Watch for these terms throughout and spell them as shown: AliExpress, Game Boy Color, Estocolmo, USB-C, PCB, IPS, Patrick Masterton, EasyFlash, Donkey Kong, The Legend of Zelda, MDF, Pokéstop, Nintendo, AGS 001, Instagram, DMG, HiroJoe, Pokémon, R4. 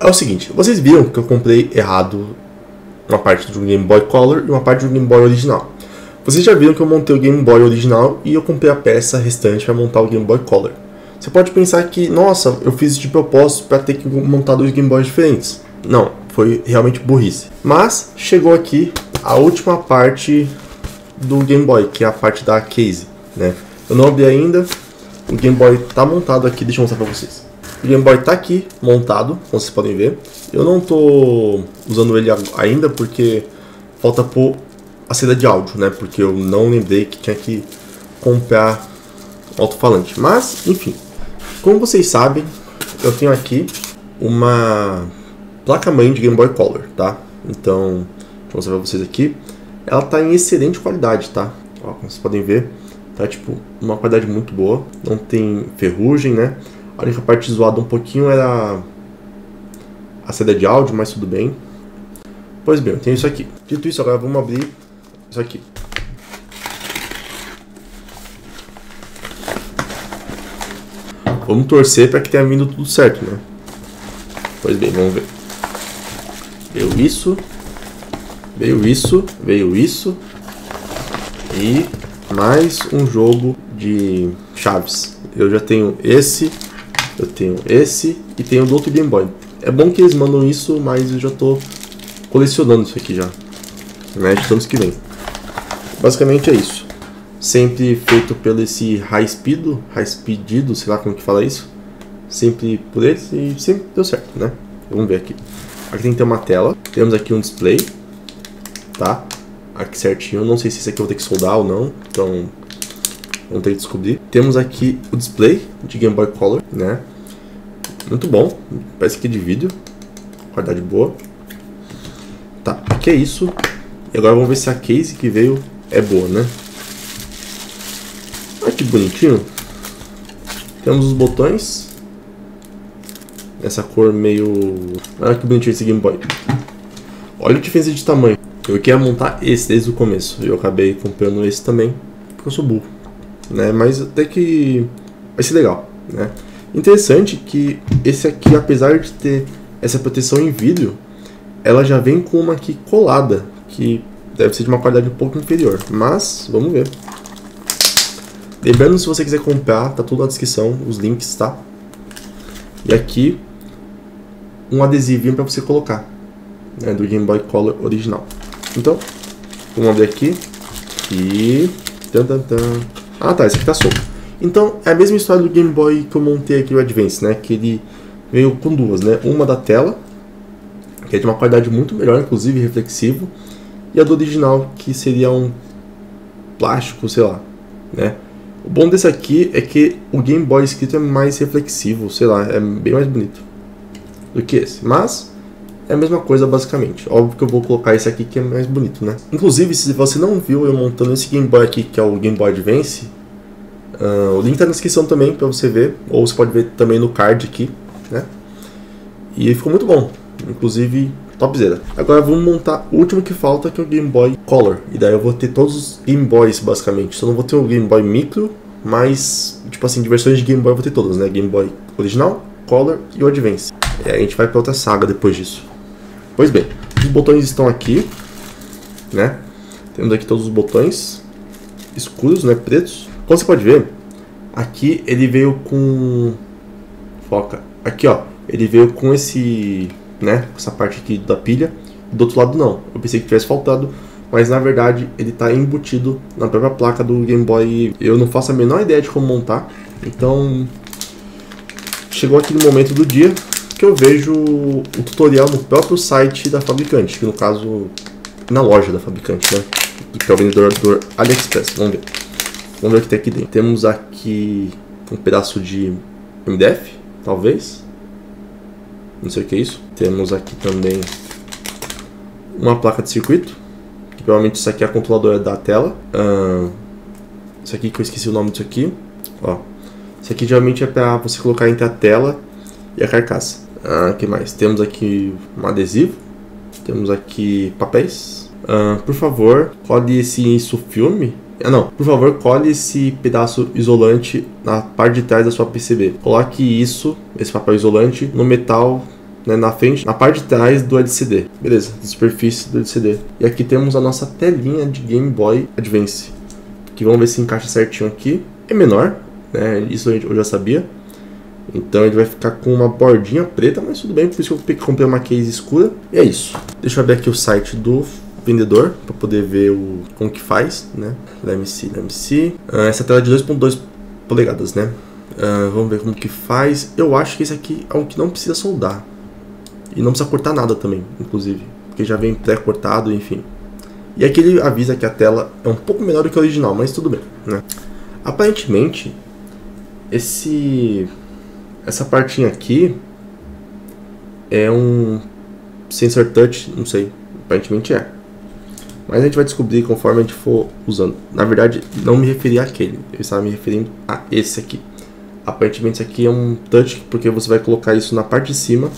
É o seguinte, vocês viram que eu comprei errado uma parte do Game Boy Color e uma parte do Game Boy original. Vocês já viram que eu montei o Game Boy original e eu comprei a peça restante para montar o Game Boy Color. Você pode pensar que, nossa, eu fiz isso de propósito para ter que montar dois Game Boys diferentes. Não, foi realmente burrice. Mas chegou aqui a última parte do Game Boy, que é a parte da case, né? Eu não abri ainda, o Game Boy tá montado aqui, deixa eu mostrar para vocês. O Game Boy tá aqui, montado, como vocês podem ver. Eu não tô usando ele ainda porque falta pôr a saída de áudio, né? Porque eu não lembrei que tinha que comprar alto-falante. Mas, enfim, como vocês sabem, eu tenho aqui uma placa-mãe de Game Boy Color, tá? Então, deixa eu mostrar pra vocês aqui. Ela tá em excelente qualidade, tá? Ó, como vocês podem ver, tá tipo uma qualidade muito boa. Não tem ferrugem, né? A única parte zoada um pouquinho era a saída de áudio, mas tudo bem. Pois bem, eu tenho isso aqui. Dito isso, agora vamos abrir isso aqui. Vamos torcer para que tenha vindo tudo certo, né? Pois bem, vamos ver. Veio isso. Veio isso. Veio isso. E mais um jogo de chaves. Eu já tenho esse. Eu tenho esse e tenho do outro Game Boy. É bom que eles mandam isso, mas eu já tô colecionando isso aqui já, né, de tantos que vem. Basicamente é isso. Sempre feito pelo esse High Speedido, sei lá como que fala isso. Sempre por eles e sempre deu certo, né. Vamos ver aqui. Aqui tem que ter uma tela. Temos aqui um display, tá? Aqui certinho. Não sei se esse aqui eu vou ter que soldar ou não, então vamos ter que descobrir. Temos aqui o display de Game Boy Color, né? Muito bom. Parece que é de vídeo. Qualidade boa. Tá, aqui é isso. E agora vamos ver se a case que veio é boa, né? Olha que bonitinho. Temos os botões. Essa cor meio... Olha que bonitinho esse Game Boy. Olha a diferença de tamanho. Eu queria montar esse desde o começo. Eu acabei comprando esse também, porque eu sou burro, né? Mas até que vai ser legal, né? Interessante que esse aqui, apesar de ter essa proteção em vidro, ela já vem com uma aqui colada, que deve ser de uma qualidade um pouco inferior, mas vamos ver. Lembrando, se você quiser comprar, tá tudo na descrição, os links, tá? E aqui um adesivinho para você colocar, né, do Game Boy Color original. Então, vamos abrir aqui e... Ah tá, esse aqui tá solto. Então é a mesma história do Game Boy que eu montei aqui, o Advance, né? Que ele veio com duas, né? Uma da tela, que é de uma qualidade muito melhor, inclusive reflexivo, e a do original, que seria um plástico, sei lá, né? O bom desse aqui é que o Game Boy escrito é mais reflexivo, sei lá, é bem mais bonito do que esse, mas é a mesma coisa basicamente. Óbvio que eu vou colocar esse aqui que é mais bonito, né? Inclusive, se você não viu eu montando esse Game Boy aqui, que é o Game Boy Advance, o link tá na descrição também pra você ver, ou você pode ver também no card aqui, né? E ficou muito bom. Inclusive, topzera. Agora vamos montar o último que falta, que é o Game Boy Color. E daí eu vou ter todos os Game Boys, basicamente. Só não vou ter o Game Boy Micro, mas, tipo assim, de versões de Game Boy eu vou ter todas, né? Game Boy Original, Color e o Advance. E aí a gente vai pra outra saga depois disso. Pois bem, os botões estão aqui, né? Temos aqui todos os botões escuros, né? Pretos. Como você pode ver, aqui ele veio com... Foca. Aqui, ó. Ele veio com esse... né, essa parte aqui da pilha. Do outro lado não, eu pensei que tivesse faltado, mas na verdade ele está embutido na própria placa do Game Boy. Eu não faço a menor ideia de como montar, então chegou aquele momento do dia que eu vejo o tutorial no próprio site da fabricante, que no caso na loja da fabricante, né, que é o vendedor do AliExpress. Vamos ver o que tem aqui dentro. Temos aqui um pedaço de MDF, talvez. Não sei o que é isso. Temos aqui também uma placa de circuito, que provavelmente isso aqui é a controladora da tela. Isso aqui que eu esqueci o nome disso aqui. Ó, isso aqui geralmente é para você colocar entre a tela e a carcaça. O que mais? Temos aqui um adesivo. Temos aqui papéis. Por favor, cole esse filme. Ah não, por favor, cole esse pedaço isolante na parte de trás da sua PCB. Coloque isso, esse papel isolante, no metal né, na frente, na parte de trás do LCD. Beleza, da superfície do LCD. E aqui temos a nossa telinha de Game Boy Advance, que vamos ver se encaixa certinho aqui. É menor, né, isso eu já sabia. Então ele vai ficar com uma bordinha preta, mas tudo bem, por isso que eu comprei uma case escura. E é isso. Deixa eu abrir aqui o site do vendedor para poder ver como que faz, né? Let me see. Essa tela é de 2.2 polegadas, né? Vamos ver como que faz. Eu acho que esse aqui é um que não precisa soldar. E não precisa cortar nada também, inclusive, porque já vem pré-cortado, enfim. E aqui ele avisa que a tela é um pouco menor do que a original, mas tudo bem, né? Aparentemente, essa partinha aqui é um sensor touch, não sei, aparentemente é. Mas a gente vai descobrir conforme a gente for usando. Na verdade, não me referi àquele, eu estava me referindo a esse aqui. Aparentemente esse aqui é um touch, porque você vai colocar isso na parte de cima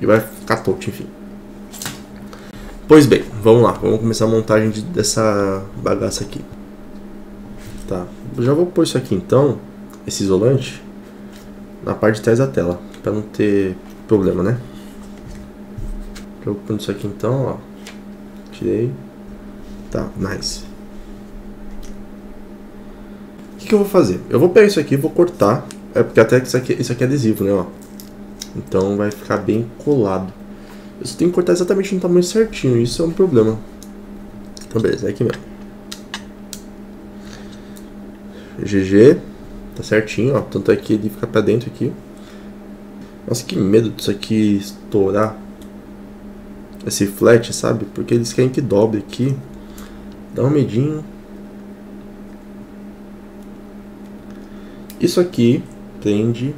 e vai ficar touch, enfim. Pois bem, vamos lá, vamos começar a montagem dessa bagaça aqui. Tá, eu já vou pôr isso aqui então, esse isolante, na parte de trás da tela, para não ter problema, né? Eu vou pôr isso aqui então, ó, tirei, tá, nice. O que eu vou fazer? Eu vou pegar isso aqui, vou cortar, é porque até que isso aqui é adesivo, né, ó. Então vai ficar bem colado. Eu só tenho que cortar exatamente no tamanho certinho, isso é um problema. Então beleza, é aqui mesmo. GG, tá certinho, ó, tanto é que ele fica pra dentro aqui. Nossa, que medo disso aqui estourar. Esse flat, sabe? Porque eles querem que dobre aqui. Dá um medinho. Isso aqui prende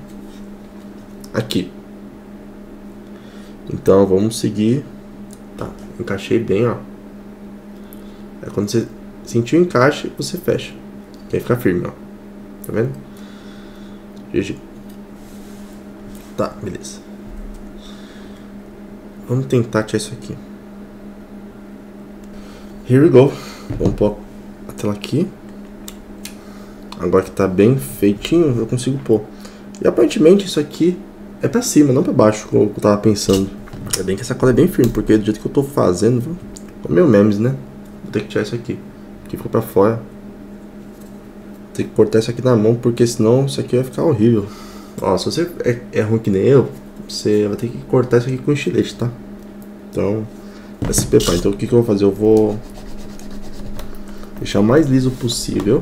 aqui. Então vamos seguir. Tá, encaixei bem, ó. É quando você sentir o encaixe, você fecha. Tem que ficar firme, ó. Tá vendo? GG. Tá, beleza. Vamos tentar tirar isso aqui. Here we go. Vamos pôr a tela aqui. Agora que tá bem feitinho, eu consigo pôr. E aparentemente isso aqui é pra cima, não pra baixo, como eu tava pensando. Ainda bem que essa cola é bem firme, porque do jeito que eu tô fazendo, ficou meio memes, né? Vou ter que tirar isso aqui, que ficou pra fora. Vou ter que cortar isso aqui na mão, porque senão isso aqui vai ficar horrível. Ó, se você é ruim que nem eu, você vai ter que cortar isso aqui com estilete, tá? Então, vai se preparar. Então, o que eu vou fazer? Eu vou deixar o mais liso possível,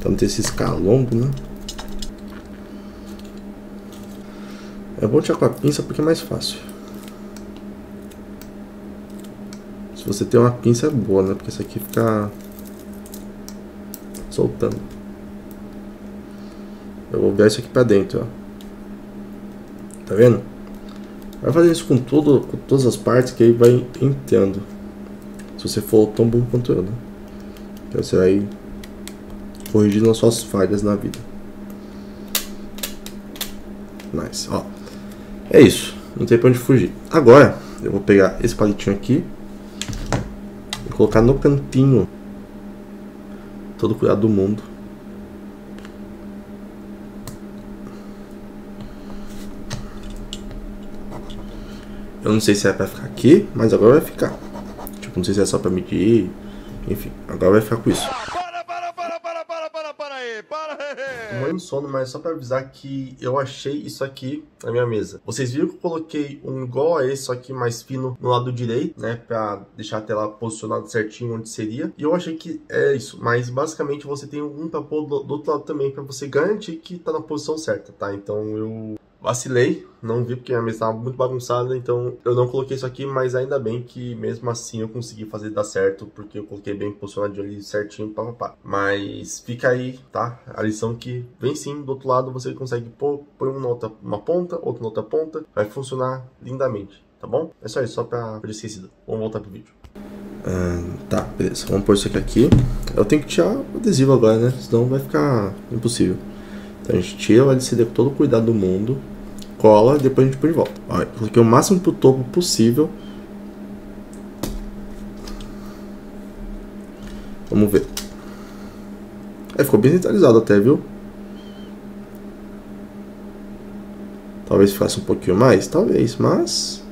pra não ter esse escalombo, né? É bom tirar com a pinça porque é mais fácil. Se você tem uma pinça é boa, né? Porque isso aqui fica soltando. Eu vou virar isso aqui pra dentro, ó. Tá vendo? Vai fazer isso com todas as partes que aí vai entrando. Se você for tão burro quanto eu, né? Então você vai corrigindo as suas falhas na vida. Nice, ó. É isso. Não tem pra onde fugir. Agora, eu vou pegar esse palitinho aqui e colocar no cantinho. Todo cuidado do mundo. Eu não sei se é pra ficar aqui, mas agora vai ficar. Tipo, não sei se é só pra medir. Enfim, agora vai ficar com isso. Para aí. Morrendo de sono, mas só pra avisar que eu achei isso aqui na minha mesa. Vocês viram que eu coloquei um igual a esse, só que mais fino no lado direito, né? Pra deixar a tela posicionada certinho onde seria. E eu achei que é isso. Mas basicamente você tem um pra pôr do outro lado também, pra você garantir que tá na posição certa, tá? Então eu vacilei, não vi porque a mesa estava muito bagunçada, então eu não coloquei isso aqui, mas ainda bem que mesmo assim eu consegui fazer dar certo, porque eu coloquei bem posicionado ali certinho, papapá. Mas fica aí, tá? A lição que vem sim, do outro lado você consegue pôr uma ponta, outra na outra ponta, vai funcionar lindamente, tá bom? É só isso, só pra ter esquecido. Vamos voltar pro vídeo. Tá, beleza, vamos pôr isso aqui. Eu tenho que tirar o adesivo agora, né? Senão vai ficar impossível. Então a gente tira o LCD com todo o cuidado do mundo, cola e depois a gente põe de volta. Olha, coloquei o máximo pro topo possível. Vamos ver. É, ficou bem centralizado até, viu? Talvez ficasse um pouquinho mais, talvez, mas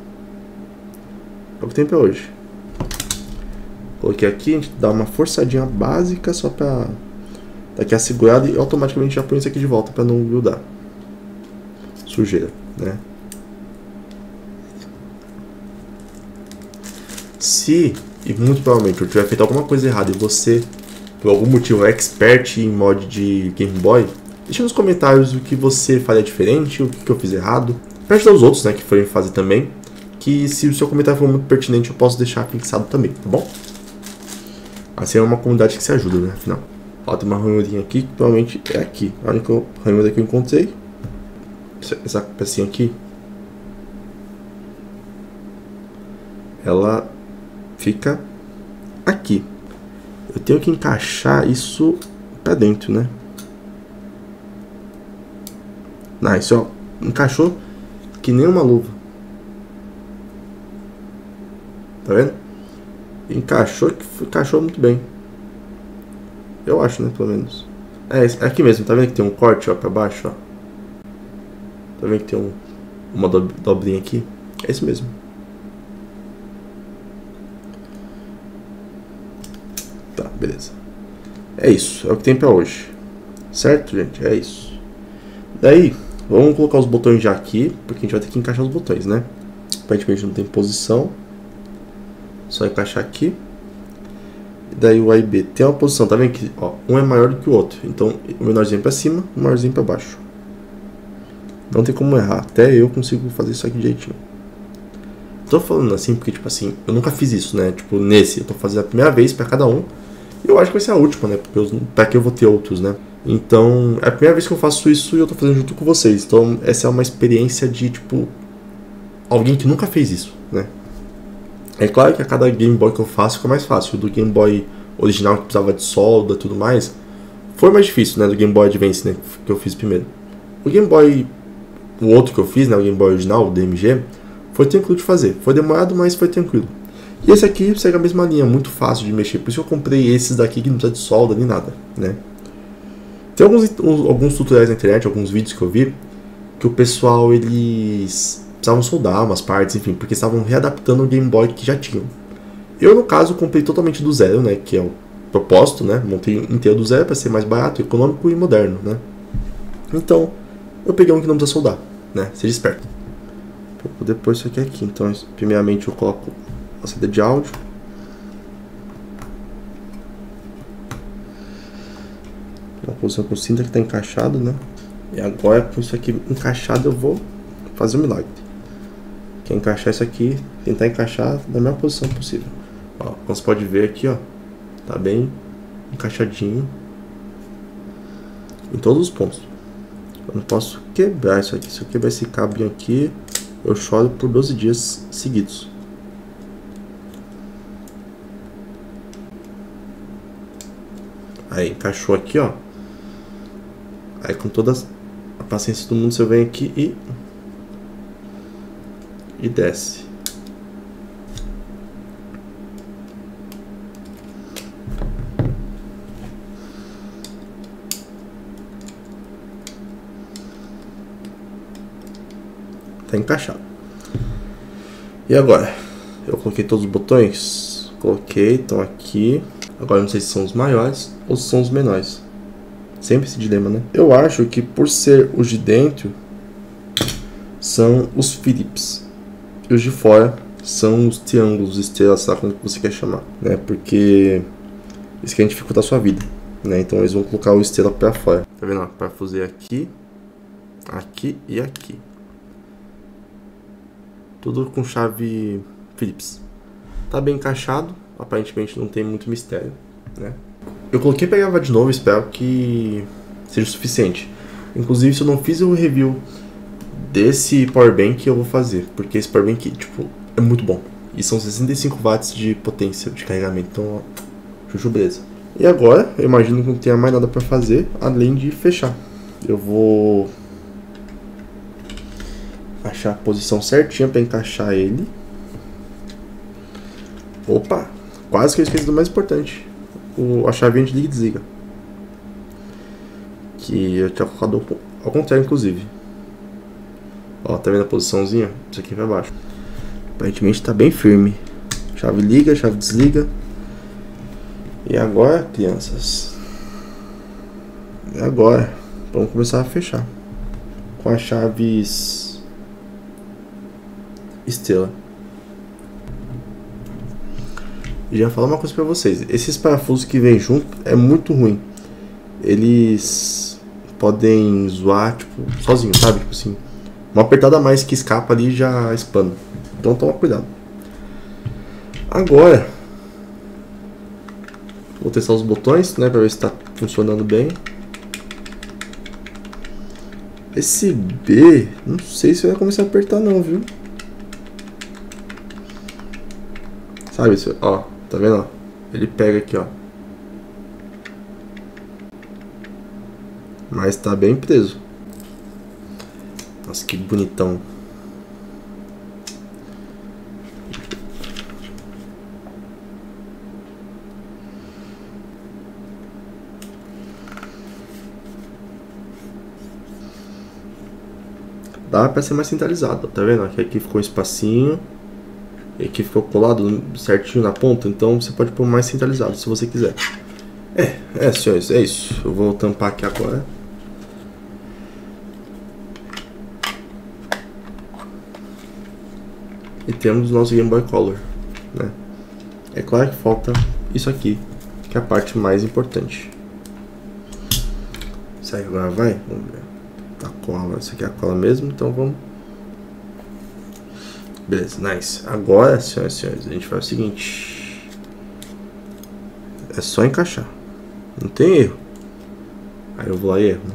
é o que tem pra hoje. Coloquei aqui, a gente dá uma forçadinha básica só pra dar aqui a segurada e automaticamente já põe isso aqui de volta pra não grudar. Sujeira, né? Se, e muito provavelmente, eu tiver feito alguma coisa errada e você, por algum motivo, é expert em mod de Game Boy, deixa nos comentários o que você faria diferente, o que eu fiz errado. Pra ajudar os outros, né, que forem fazer também. Que se o seu comentário for muito pertinente, eu posso deixar fixado também, tá bom? Assim é uma comunidade que se ajuda, né, afinal. Ó, tem uma ranhurinha aqui, que provavelmente é aqui. A única ranhura que eu encontrei. Essa pecinha aqui. Ela fica aqui. Eu tenho que encaixar isso pra dentro, né? Não, isso ó, encaixou que nem uma luva. Tá vendo? Encaixou, encaixou muito bem. Eu acho, né, pelo menos. É, é aqui mesmo, tá vendo que tem um corte, ó, pra baixo, ó. Tá vendo que tem uma dobrinha aqui? É isso mesmo. Tá, beleza. É isso, é o que tem pra hoje. Certo, gente? É isso. Daí, vamos colocar os botões já aqui, porque a gente vai ter que encaixar os botões, né? Aparentemente não tem posição. Só encaixar aqui. E daí o A e B tem uma posição, tá vendo que ó, um é maior do que o outro. Então, o menorzinho pra cima, o maiorzinho pra baixo. Não tem como errar, até eu consigo fazer isso aqui direitinho. Tô falando assim porque, tipo assim, eu nunca fiz isso, né? Tipo, nesse, eu tô fazendo a primeira vez pra cada um. E eu acho que vai ser a última, né? Porque pra que eu vou ter outros, né? Então, é a primeira vez que eu faço isso e eu tô fazendo junto com vocês. Então, essa é uma experiência de, tipo, alguém que nunca fez isso, né? É claro que a cada Game Boy que eu faço fica mais fácil. Do Game Boy original, que precisava de solda e tudo mais, foi mais difícil, né? Do Game Boy Advance, né? Que eu fiz primeiro. O Game Boy... O outro que eu fiz, né? O Game Boy original, o DMG, foi tranquilo de fazer. Foi demorado, mas foi tranquilo. E esse aqui segue a mesma linha, muito fácil de mexer. Por isso que eu comprei esses daqui que não precisa de solda nem nada, né? Tem alguns tutoriais na internet, alguns vídeos que eu vi, que o pessoal, eles precisavam soldar umas partes, enfim, porque estavam readaptando o Game Boy que já tinham. Eu, no caso, comprei totalmente do zero, né, que é o propósito, né, montei inteiro do zero para ser mais barato, econômico e moderno, né. Então, eu peguei um que não precisa soldar, né, seja esperto. Vou poder pôr isso aqui, então, primeiramente eu coloco a saída de áudio. Uma posição com cinta que tá encaixado, né? E agora com isso aqui encaixado eu vou fazer um milagre. Que é encaixar isso aqui, tentar encaixar da melhor posição possível. Ó, como você pode ver aqui, ó, tá bem encaixadinho em todos os pontos. Eu não posso quebrar isso aqui. Se eu quebrar esse cabinho aqui, eu choro por 12 dias seguidos. Aí encaixou aqui, ó. Aí com toda a paciência do mundo você vem aqui e desce. Tá encaixado. E agora? Eu coloquei todos os botões? Coloquei, estão aqui. Agora não sei se são os maiores ou se são os menores. Sempre esse dilema, né? Eu acho que por ser os de dentro são os Philips e os de fora são os triângulos, estrelas, sabe como você quer chamar, né? Porque isso que a gente dificulta a sua vida, né? Então eles vão colocar o estrela pra fora. Tá vendo? Parafusei aqui, aqui e aqui. Tudo com chave Philips. Tá bem encaixado. Aparentemente não tem muito mistério, né? Eu coloquei pra gravar de novo, espero que seja o suficiente. Inclusive, se eu não fiz o review desse power bank, eu vou fazer, porque esse power bank, tipo, é muito bom. E são 65 watts de potência de carregamento, então, ó, chuchu beleza. E agora, eu imagino que não tenha mais nada pra fazer, além de fechar. Eu vou achar a posição certinha pra encaixar ele. Opa, quase que eu esqueci do mais importante. A chavinha de liga e desliga, que eu tinha colocado ao contrário, inclusive. Ó, Ó, tá vendo a posiçãozinha? Isso aqui vai baixo. Aparentemente tá bem firme. Chave liga, chave desliga. E agora, crianças, e agora vamos começar a fechar com as chaves estrela. E já falar uma coisa pra vocês, esses parafusos que vêm junto é muito ruim. Eles podem zoar, tipo, sozinho, sabe? Tipo assim, uma apertada a mais que escapa ali já espana. Então toma cuidado. Agora vou testar os botões, né, pra ver se tá funcionando bem. Esse B, não sei se vai começar a apertar não, viu? Sabe, ó, tá vendo, ó? Ele pega aqui, ó. Mas tá bem preso. Nossa, que bonitão. Dá pra ser mais centralizado, tá vendo? Aqui ficou um espacinho. E aqui ficou colado certinho na ponta. Então você pode pôr mais centralizado se você quiser. Senhores, é isso. Eu vou tampar aqui agora. E temos o nosso Game Boy Color, né? É claro que falta isso aqui, que é a parte mais importante. Será que agora vai? Vamos ver. Tá, cola, isso aqui é a cola mesmo, então vamos. Beleza, nice. Agora, senhoras e senhores, a gente faz o seguinte: é só encaixar, não tem erro. Aí eu vou lá e erro, né?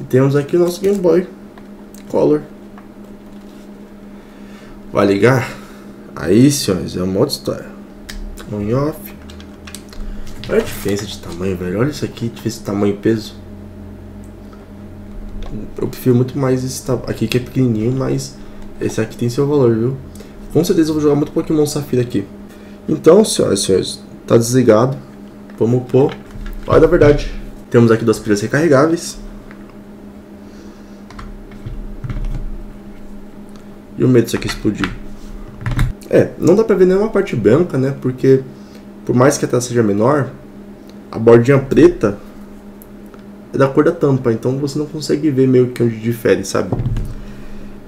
E temos aqui o nosso Game Boy Color. Vai ligar? Aí, senhores, é uma outra história. On off. Olha a diferença de tamanho, velho. Olha isso aqui, diferença de tamanho e peso. Eu prefiro muito mais esse aqui, que é pequenininho, mas esse aqui tem seu valor, viu? Com certeza eu vou jogar muito Pokémon Safira aqui. Então, senhoras e senhores, tá desligado. Vamos pôr. Olha, na verdade, temos aqui duas pilhas recarregáveis. E o medo disso aqui explodir. Não dá pra ver nenhuma parte branca, né? Porque, por mais que a tela seja menor, a bordinha preta é da cor da tampa. Então você não consegue ver meio que onde difere, sabe?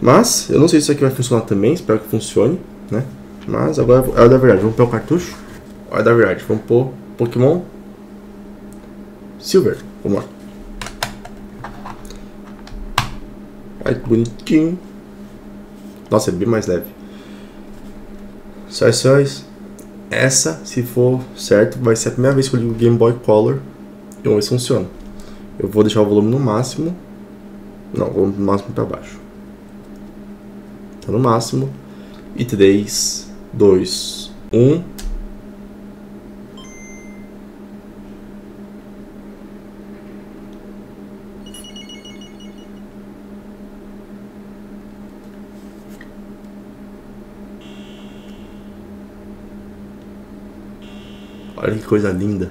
Mas, eu não sei se isso aqui vai funcionar também. Espero que funcione, né? Mas agora é hora da verdade. Vamos pôr o cartucho. Hora da verdade. Vamos pôr Pokémon Silver. Vamos lá. Ai, que bonitinho. Nossa, é bem mais leve. Senhoras e senhores, essa, se for certo, vai ser a primeira vez que eu ligo o Game Boy Color. E vamos ver se funciona. Eu vou deixar o volume no máximo. Não, o volume no máximo para baixo. Tá no máximo. E 3, 2, 1. Olha que coisa linda.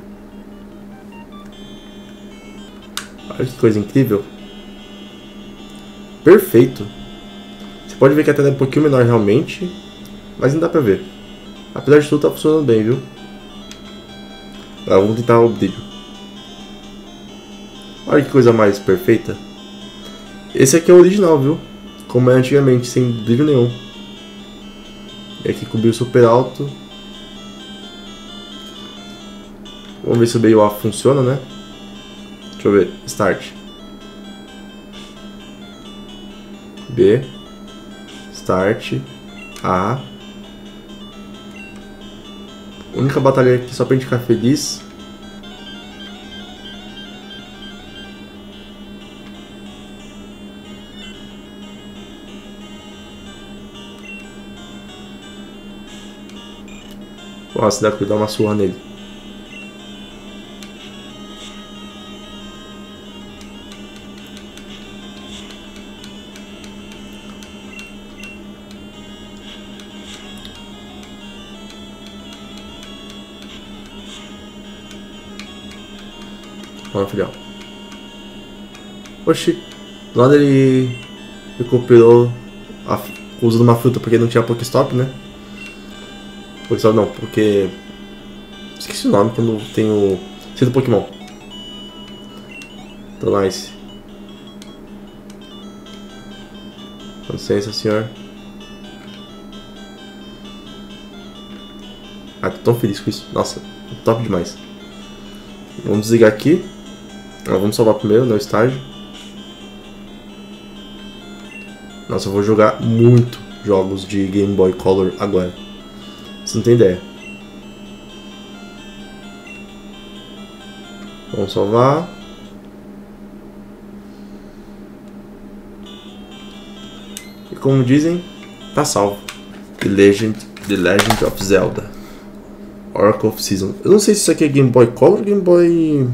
Olha que coisa incrível. Perfeito. Você pode ver que a tela é um pouquinho menor realmente, mas não dá pra ver. Apesar de tudo, tá funcionando bem, viu? Agora vamos tentar o brilho. Olha que coisa mais perfeita. Esse aqui é o original, viu? Como era antigamente, sem brilho nenhum. E aqui com o brilho super alto. Vamos ver se o BIOA funciona, né? Deixa eu ver. Start. B. Start. A. Única batalha aqui só pra gente ficar feliz. Nossa, dá pra dar uma surra nele. Qual é a filial? Oxi. Do lado ele recuperou usando uma fruta porque não tinha Pokéstop, né? Pokéstop não, porque... esqueci o nome quando tem o... sinto Pokémon. Então, nice. Com licença, senhor. Ah, tô tão feliz com isso. Nossa, top demais. Vamos desligar aqui. Ah, vamos salvar primeiro, né, o estágio. Nossa, eu vou jogar muito jogos de Game Boy Color agora. Você não tem ideia. Vamos salvar. E como dizem, tá salvo. The Legend of Zelda. Oracle of Season. Eu não sei se isso aqui é Game Boy Color ou Game Boy...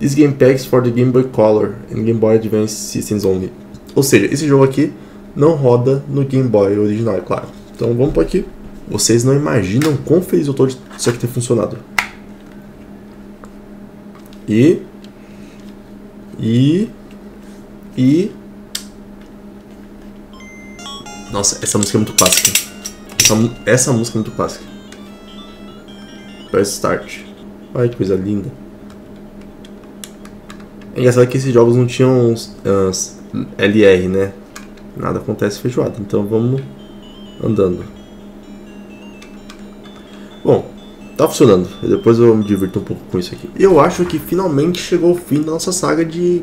These game packs for the Game Boy Color and Game Boy Advance Systems only. Ou seja, esse jogo aqui não roda no Game Boy original, é claro. Então vamos por aqui. Vocês não imaginam quão feliz eu tô de isso aqui ter funcionado. Nossa, essa música é muito clássica. Essa música é muito clássica. Press Start. Olha que coisa linda. É engraçado que esses jogos não tinham LR, né? Nada acontece feijoada. Então vamos andando. Bom, tá funcionando. Depois eu me divirto um pouco com isso aqui. Eu acho que finalmente chegou o fim da nossa saga de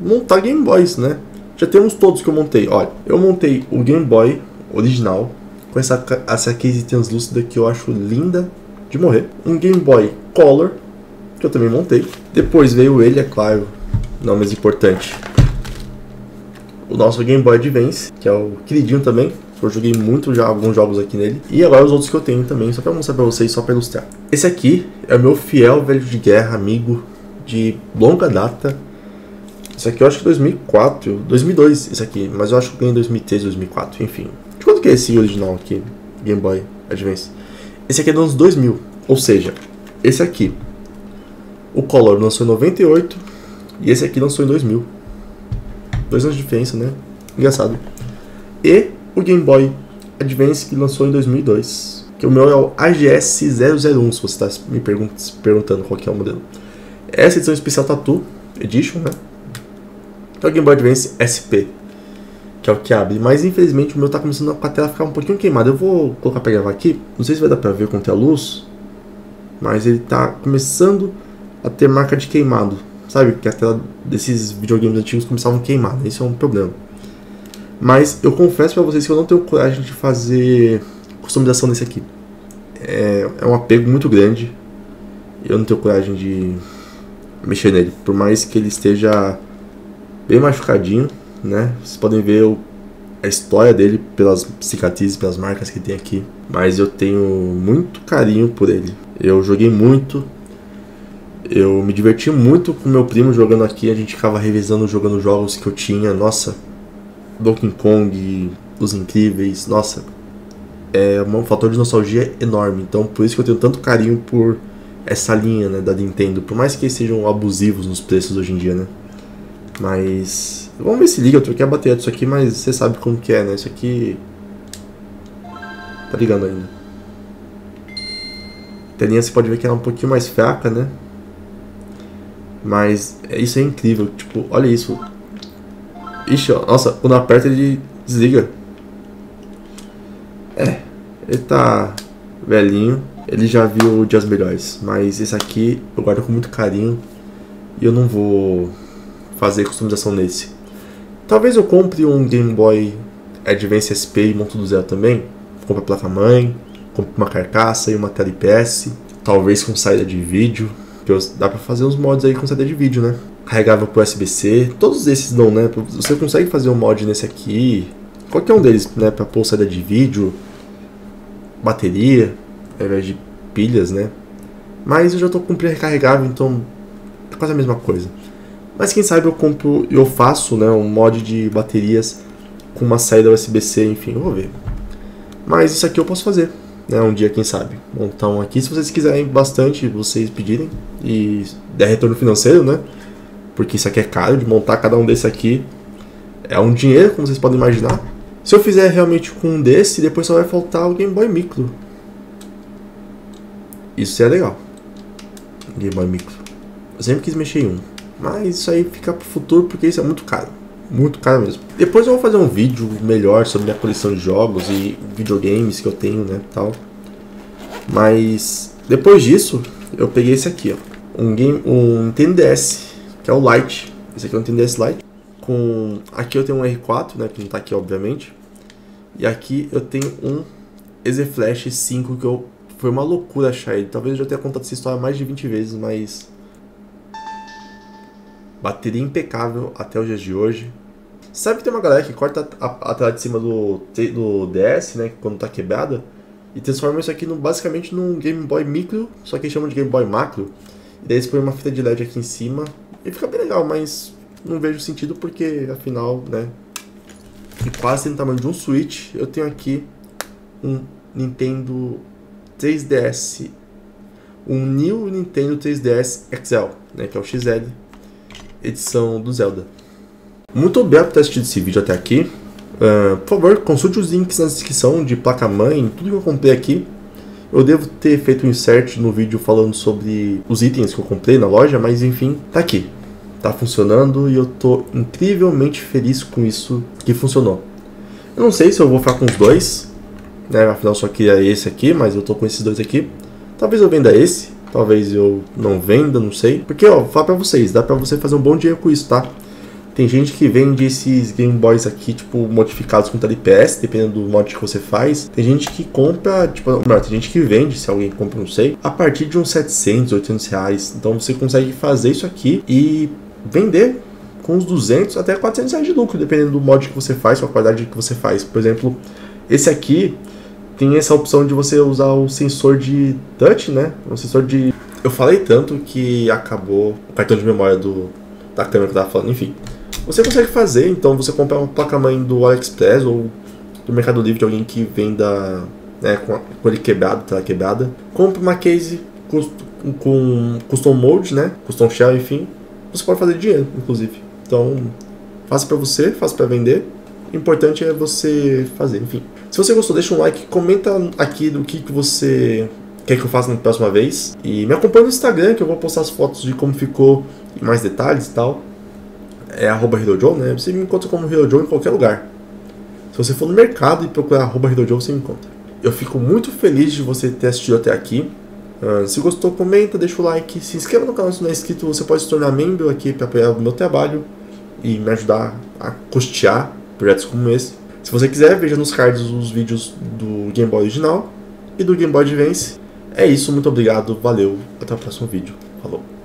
montar Game Boys, né? Já temos todos que eu montei. Olha, eu montei o Game Boy original com essa case translúcida que eu acho linda de morrer. Um Game Boy Color que eu também montei. Depois veio ele, é claro, não mais importante, o nosso Game Boy Advance, que é o queridinho também. Eu joguei muito já alguns jogos aqui nele. E agora os outros que eu tenho também, só pra mostrar pra vocês, só pra ilustrar. Esse aqui é o meu fiel velho de guerra, amigo de longa data. Esse aqui eu acho que 2004, 2002 esse aqui, mas eu acho que eu ganhei em 2003, 2004, enfim. De quanto que é esse original aqui, Game Boy Advance? Esse aqui é dos anos 2000, ou seja, esse aqui, o Color lançou em 98 e esse aqui lançou em 2000. 2 anos de diferença, né? Engraçado. E o Game Boy Advance que lançou em 2002. Que o meu é o AGS 001, se você está me perguntando qual que é o modelo. Essa edição especial Tattoo Edition, né? É o Game Boy Advance SP, que é o que abre. Mas infelizmente o meu tá começando a tela ficar um pouquinho queimada. Eu vou colocar pra gravar aqui. Não sei se vai dar pra ver com a luz, mas ele tá começando a ter marca de queimado. Sabe, que a tela desses videogames antigos começavam a queimar, né? Isso é um problema. Mas eu confesso pra vocês que eu não tenho coragem de fazer customização desse aqui. É um apego muito grande. Eu não tenho coragem de mexer nele. Por mais que ele esteja bem machucadinho, né? Vocês podem ver a história dele pelas cicatrizes, pelas marcas que tem aqui. Mas eu tenho muito carinho por ele. Eu joguei muito. Eu me diverti muito com meu primo jogando aqui, a gente ficava revisando, jogando jogos que eu tinha, nossa, Donkey Kong, Os Incríveis, nossa, é um fator de nostalgia enorme, então por isso que eu tenho tanto carinho por essa linha, né, da Nintendo, por mais que eles sejam abusivos nos preços hoje em dia, né, mas vamos ver se liga, eu troquei a bateria disso aqui, mas você sabe como que é, né, isso aqui tá ligando ainda. A telinha você pode ver que ela é um pouquinho mais fraca, né. Mas isso é incrível, tipo, olha isso. Ixi, ó, nossa, quando aperta ele desliga. É, ele tá velhinho, ele já viu dias melhores, mas esse aqui eu guardo com muito carinho. E eu não vou fazer customização nesse. Talvez eu compre um Game Boy Advance SP e monto do zero também. Compre a placa-mãe, compre uma carcaça e uma tela IPS. Talvez com saída de vídeo. Dá pra fazer uns mods aí com CD de vídeo, né? Carregável pro USB-C. Todos esses dão, né? Você consegue fazer um mod nesse aqui. Qualquer um deles, né? Pra pôr CD de vídeo. Bateria. Ao invés de pilhas, né? Mas eu já tô com recarregável, então... é quase a mesma coisa. Mas quem sabe eu compro... eu faço, né? Um mod de baterias com uma saída USB-C, enfim. Eu vou ver. Mas isso aqui eu posso fazer. né, um dia quem sabe montar um aqui, se vocês quiserem bastante, vocês pedirem e der retorno financeiro, né, porque isso aqui é caro de montar, cada um desse aqui é um dinheiro, como vocês podem imaginar. Se eu fizer realmente com um desse, depois só vai faltar o Game Boy Micro. Isso é legal. Game Boy Micro. Eu sempre quis mexer em um. Mas isso aí fica pro futuro, porque isso é muito caro. Muito caro mesmo. Depois eu vou fazer um vídeo melhor sobre minha coleção de jogos e videogames que eu tenho, né, tal. Mas depois disso, eu peguei esse aqui, ó. Um Nintendo DS, que é o Lite. Esse aqui é o Nintendo DS Lite. Aqui eu tenho um R4, né, que não tá aqui obviamente. E aqui eu tenho um EasyFlash 5 que foi uma loucura achar ele. Talvez eu já tenha contado essa história mais de 20 vezes, mas bateria impecável até o dia de hoje. Sabe que tem uma galera que corta a tela de cima do DS, né, quando tá quebrada, e transforma isso aqui basicamente num Game Boy Micro, só que chamam de Game Boy Macro. E daí eles põem uma fita de LED aqui em cima e fica bem legal, mas não vejo sentido porque, afinal, né, e quase tem o tamanho de um Switch. Eu tenho aqui um Nintendo 3DS, um New Nintendo 3DS XL, né, que é o XL, edição do Zelda. Muito obrigado por ter assistido esse vídeo até aqui. Por favor, consulte os links na descrição de placa-mãe, tudo que eu comprei aqui. Eu devo ter feito um insert no vídeo falando sobre os itens que eu comprei na loja, mas enfim, tá aqui. Tá funcionando e eu tô incrivelmente feliz com isso que funcionou. Eu não sei se eu vou ficar com os dois, né? Afinal, só queria esse aqui, mas eu tô com esses dois aqui. Talvez eu venda esse, talvez eu não venda, não sei. Porque, ó, vou falar pra vocês, dá pra você fazer um bom dinheiro com isso, tá? Tem gente que vende esses Game Boys aqui, tipo, modificados com tela IPS, dependendo do mod que você faz. Tem gente que compra, tipo, ou melhor, tem gente que vende, se alguém compra, não sei, a partir de uns 700, 800 reais. Então você consegue fazer isso aqui e vender com uns 200 até 400 reais de lucro, dependendo do mod que você faz, com a qualidade que você faz. Por exemplo, esse aqui tem essa opção de você usar o sensor de touch, né? Um sensor de... Eu falei tanto que acabou o cartão de memória da câmera que eu tava falando, enfim. Você consegue fazer, então você comprar uma placa-mãe do AliExpress ou do Mercado Livre de alguém que venda, né, com ele quebrado, tela quebrada. Compre uma case com custom mold, né? Custom shell, enfim. Você pode fazer dinheiro, inclusive. Então, faça pra você, faça pra vender. O importante é você fazer, enfim. Se você gostou, deixa um like, comenta aqui do que você quer que eu faça na próxima vez. E me acompanha no Instagram, que eu vou postar as fotos de como ficou e mais detalhes e tal. É @HiroJoe, né? Você me encontra como HiroJoe em qualquer lugar. Se você for no mercado e procurar @HiroJoe, você me encontra. Eu fico muito feliz de você ter assistido até aqui. Se gostou, comenta, deixa o like, se inscreva no canal se não é inscrito, você pode se tornar membro aqui para apoiar o meu trabalho e me ajudar a custear projetos como esse. Se você quiser, veja nos cards os vídeos do Game Boy original e do Game Boy Advance. É isso, muito obrigado, valeu, até o próximo vídeo, falou!